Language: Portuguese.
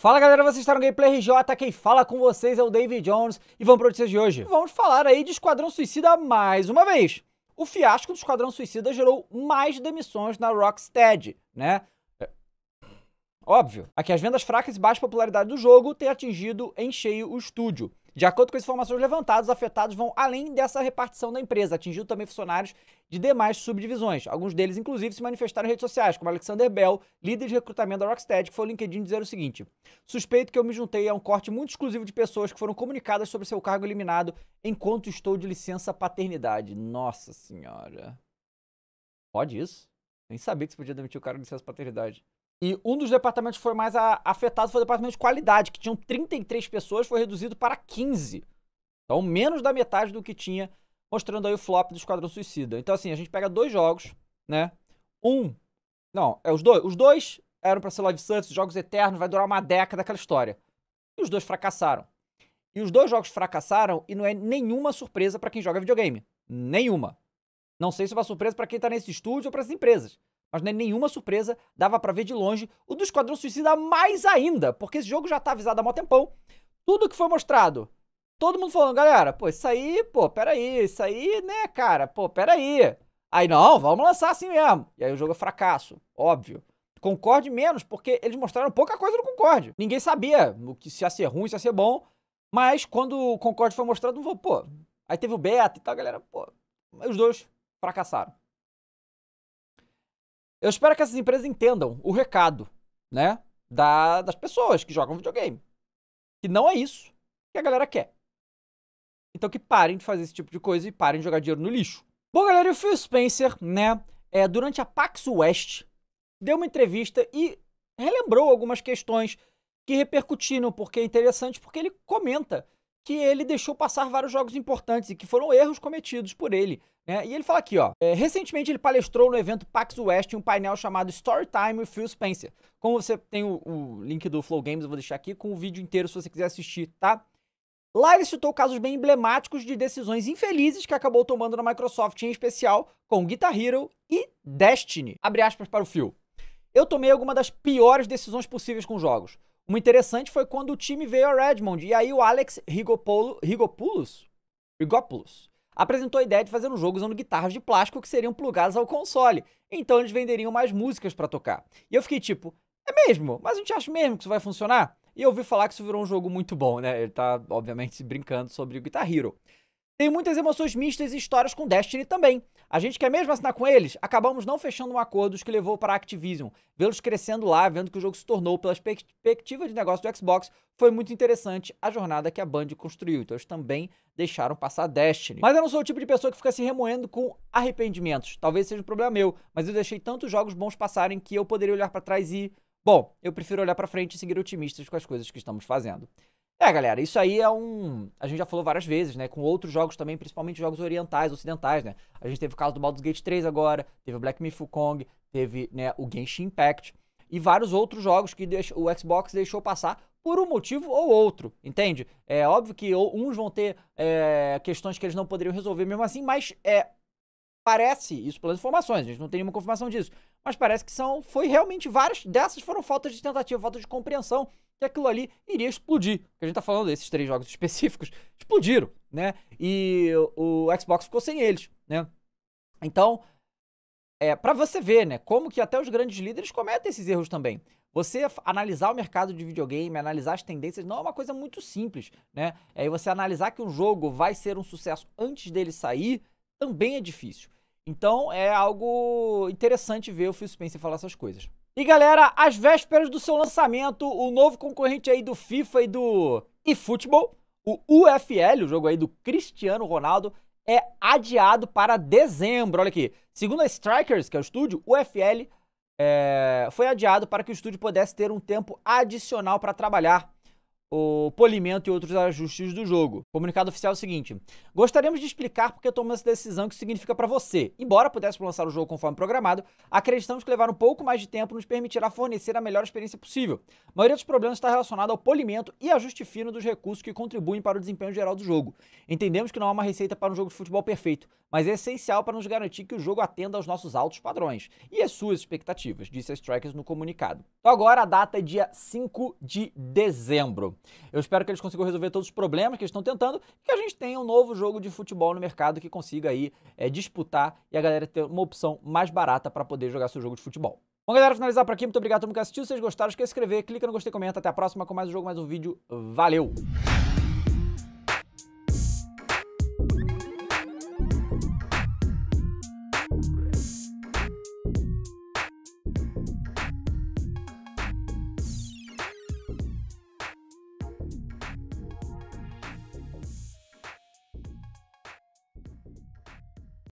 Fala galera, vocês estão no Gameplay RJ, quem fala com vocês é o David Jones e vamos para notícias de hoje. Vamos falar aí de Esquadrão Suicida mais uma vez. O fiasco do Esquadrão Suicida gerou mais demissões na Rocksteady, né? Óbvio. Aqui as vendas fracas e baixa popularidade do jogo têm atingido em cheio o estúdio. De acordo com as informações levantadas, os afetados vão além dessa repartição da empresa, atingindo também funcionários de demais subdivisões. Alguns deles, inclusive, se manifestaram em redes sociais, como Alexander Bell, líder de recrutamento da Rocksteady, que foi ao LinkedIn dizer o seguinte: suspeito que eu me juntei a um corte muito exclusivo de pessoas que foram comunicadas sobre seu cargo eliminado enquanto estou de licença paternidade. Nossa senhora. Pode isso? Nem sabia que você podia demitir o cara de licença paternidade. E um dos departamentos que foi mais afetado foi o departamento de qualidade, que tinham 33 pessoas, foi reduzido para 15. Então, menos da metade do que tinha, mostrando aí o flop do Esquadrão Suicida. Então, assim, a gente pega dois jogos, né? Os dois eram para celular de surf, jogos eternos, vai durar uma década aquela história. E os dois fracassaram. E os dois jogos fracassaram e não é nenhuma surpresa para quem joga videogame. Nenhuma. Não sei se é uma surpresa para quem tá nesse estúdio ou para essas empresas. Mas não é nenhuma surpresa, dava pra ver de longe. O do Esquadrão Suicida mais ainda, porque esse jogo já tá avisado há mó tempão. Tudo que foi mostrado, todo mundo falando, galera, pô, isso aí, isso aí, né, cara, Aí não, vamos lançar assim mesmo. E aí o jogo é fracasso, óbvio. Concorde menos, porque eles mostraram pouca coisa no Concorde. Ninguém sabia o que se ia ser ruim, se ia ser bom. Mas quando o Concorde foi mostrado, pô, aí teve o beta e tal, galera, pô. Aí os dois fracassaram. Eu espero que essas empresas entendam o recado, né, das pessoas que jogam videogame. Que não é isso que a galera quer. Então que parem de fazer esse tipo de coisa e parem de jogar dinheiro no lixo. Bom, galera, e o Phil Spencer, né, durante a Pax West, deu uma entrevista e relembrou algumas questões que repercutiram, porque é interessante, porque ele comenta que ele deixou passar vários jogos importantes e que foram erros cometidos por ele, né? E ele fala aqui, ó, recentemente ele palestrou no evento Pax West em um painel chamado Storytime with Phil Spencer. Como você tem o link do Flow Games, eu vou deixar aqui com o vídeo inteiro se você quiser assistir, tá? Lá ele citou casos bem emblemáticos de decisões infelizes que acabou tomando na Microsoft, em especial com Guitar Hero e Destiny. Abre aspas para o Phil. Eu tomei alguma das piores decisões possíveis com jogos. Uma interessante foi quando o time veio a Redmond e aí o Alex Rigopulos apresentou a ideia de fazer um jogo usando guitarras de plástico que seriam plugadas ao console. Então eles venderiam mais músicas pra tocar. E eu fiquei tipo, é mesmo? Mas a gente acha mesmo que isso vai funcionar? E eu ouvi falar que isso virou um jogo muito bom, né? Ele tá, obviamente, brincando sobre o Guitar Hero. Tem muitas emoções mistas e histórias com Destiny também. A gente quer mesmo assinar com eles? Acabamos não fechando um acordo que levou para a Activision. Vê-los crescendo lá, vendo que o jogo se tornou, pela perspectiva de negócio do Xbox, foi muito interessante a jornada que a Band construiu. Então eles também deixaram passar Destiny. Mas eu não sou o tipo de pessoa que fica se remoendo com arrependimentos. Talvez seja um problema meu, mas eu deixei tantos jogos bons passarem que eu poderia olhar para trás e... Bom, eu prefiro olhar para frente e seguir otimistas com as coisas que estamos fazendo. É, galera, isso aí é um... A gente já falou várias vezes, né? Com outros jogos também, principalmente jogos orientais, ocidentais, né? A gente teve o caso do Baldur's Gate 3 agora, teve o Black Myth: Wukong, teve, né, o Genshin Impact e vários outros jogos que o Xbox deixou passar por um motivo ou outro, entende? É óbvio que uns vão ter questões que eles não poderiam resolver mesmo assim, mas parece, isso pelas informações, a gente não tem nenhuma confirmação disso, mas parece que foi realmente várias dessas foram faltas de tentativa, falta de compreensão, que aquilo ali iria explodir. Porque a gente tá falando desses três jogos específicos, explodiram, né? E o Xbox ficou sem eles, né? Então, pra você ver, né? Como que até os grandes líderes cometem esses erros também. Você analisar o mercado de videogame, analisar as tendências, não é uma coisa muito simples, né? Aí você analisar que um jogo vai ser um sucesso antes dele sair, também é difícil. Então, é algo interessante ver o Phil Spencer falar essas coisas. E galera, às vésperas do seu lançamento, o novo concorrente aí do FIFA e do eFootball, o UFL, o jogo aí do Cristiano Ronaldo, é adiado para dezembro. Olha aqui, segundo a Strikers, que é o estúdio, o UFL foi adiado para que o estúdio pudesse ter um tempo adicional para trabalhar. o polimento e outros ajustes do jogo. O comunicado oficial é o seguinte: gostaríamos de explicar porque tomamos essa decisão e o que significa para você. Embora pudéssemos lançar o jogo conforme programado, acreditamos que levar um pouco mais de tempo nos permitirá fornecer a melhor experiência possível. A maioria dos problemas está relacionada ao polimento e ajuste fino dos recursos que contribuem para o desempenho geral do jogo. Entendemos que não há uma receita para um jogo de futebol perfeito, mas é essencial para nos garantir que o jogo atenda aos nossos altos padrões e às suas expectativas, disse a Strikers no comunicado. Então agora a data é dia 5 de dezembro. Eu espero que eles consigam resolver todos os problemas que eles estão tentando, que a gente tenha um novo jogo de futebol no mercado que consiga aí disputar e a galera ter uma opção mais barata para poder jogar seu jogo de futebol. Bom, galera, finalizar por aqui. Muito obrigado a todo mundo que assistiu. Se vocês gostaram, esquece de se inscrever, clica no gostei, comenta. Até a próxima com mais um jogo, mais um vídeo. Valeu!